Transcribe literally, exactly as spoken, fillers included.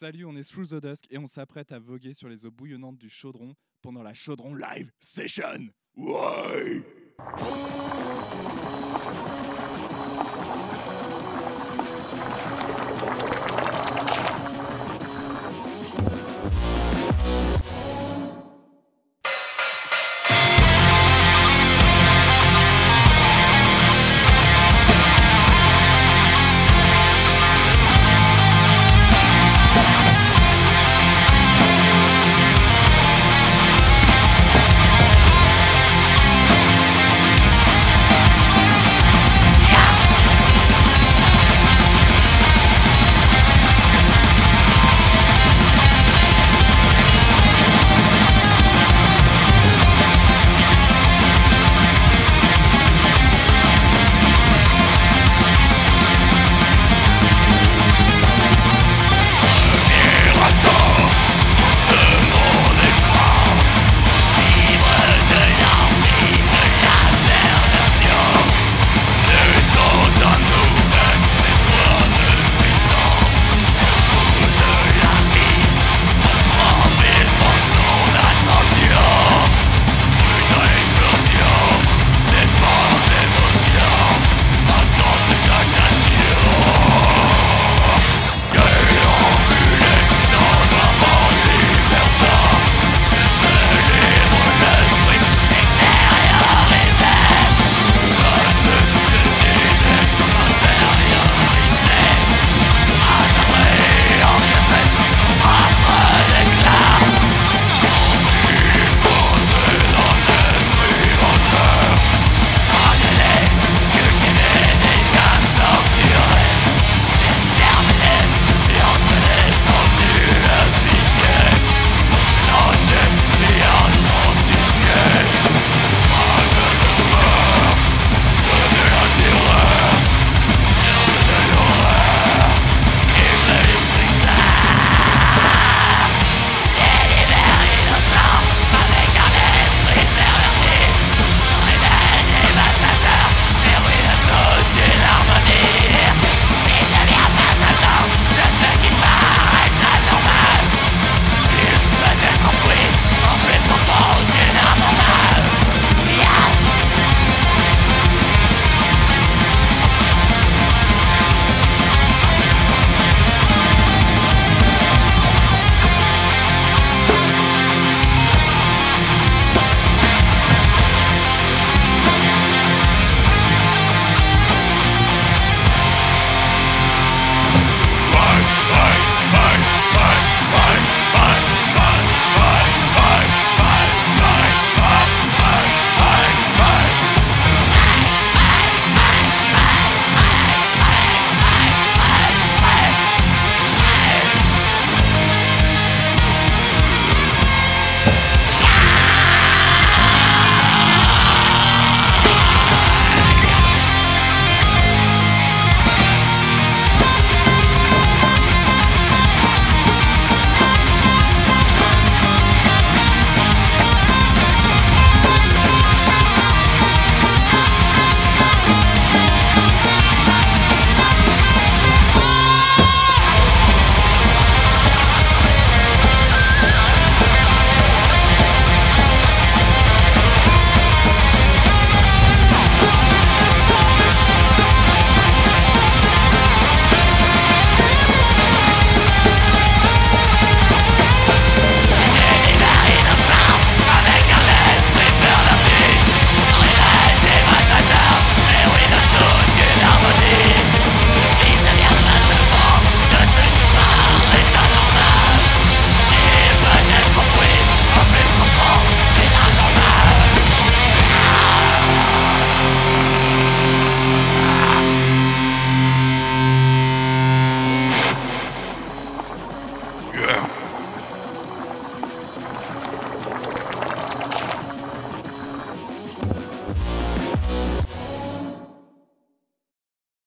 Salut, on est Through the Dusk et on s'apprête à voguer sur les eaux bouillonnantes du Chaudron pendant la Chaudron Live Session. Ouais! Yeah.